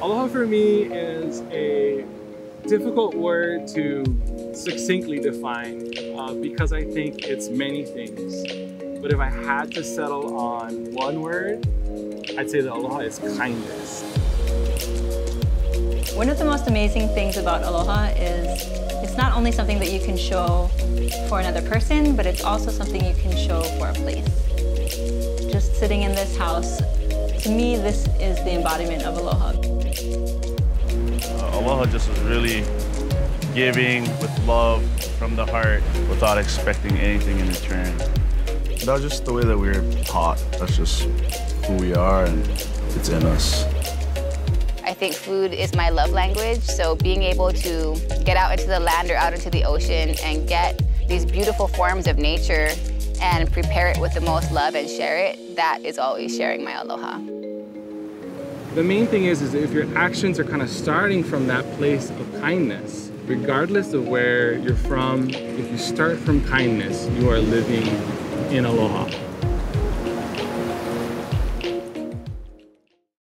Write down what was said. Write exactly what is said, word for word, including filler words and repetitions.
Aloha for me is a difficult word to succinctly define uh, because I think it's many things. But if I had to settle on one word, I'd say that aloha is kindness. One of the most amazing things about aloha is it's not only something that you can show for another person, but it's also something you can show for a place. Just sitting in this house, to me, this is the embodiment of aloha. Uh, aloha just is really giving with love from the heart without expecting anything in return. That's just the way that we're taught. That's just who we are, and it's in us. I think food is my love language, so being able to get out into the land or out into the ocean and get these beautiful forms of nature and prepare it with the most love and share it, that is always sharing my aloha. The main thing is, is if your actions are kind of starting from that place of kindness, regardless of where you're from, if you start from kindness, you are living in aloha.